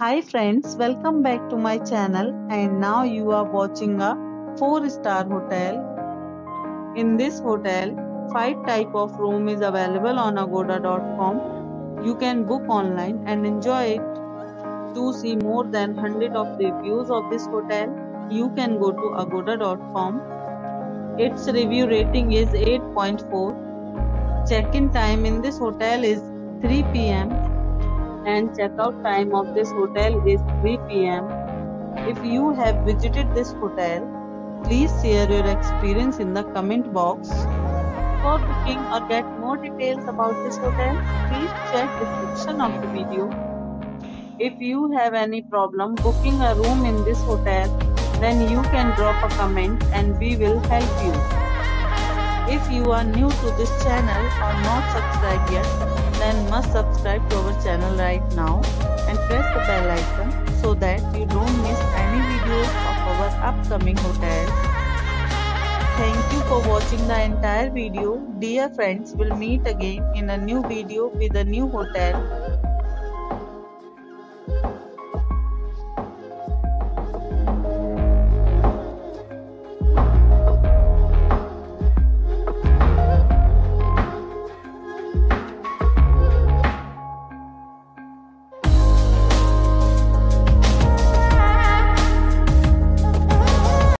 Hi friends, welcome back to my channel, and now you are watching a 4-star hotel. In this hotel, 5 type of room is available on agoda.com. You can book online and enjoy it. To see more than 100 of reviews of this hotel, you can go to agoda.com. Its review rating is 8.4. Check-in time in this hotel is 3 p.m. and check-out time of this hotel is 3 p.m. If you have visited this hotel, please share your experience in the comment box. For booking or get more details about this hotel, please check description of the video. If you have any problem booking a room in this hotel, then you can drop a comment and we will help you. If you are new to this channel or not subscribed yet, then must subscribe to our channel right now and press the bell icon so that you don't miss any videos of our upcoming hotel. Thank you for watching the entire video. Dear friends, we'll meet again in a new video with a new hotel.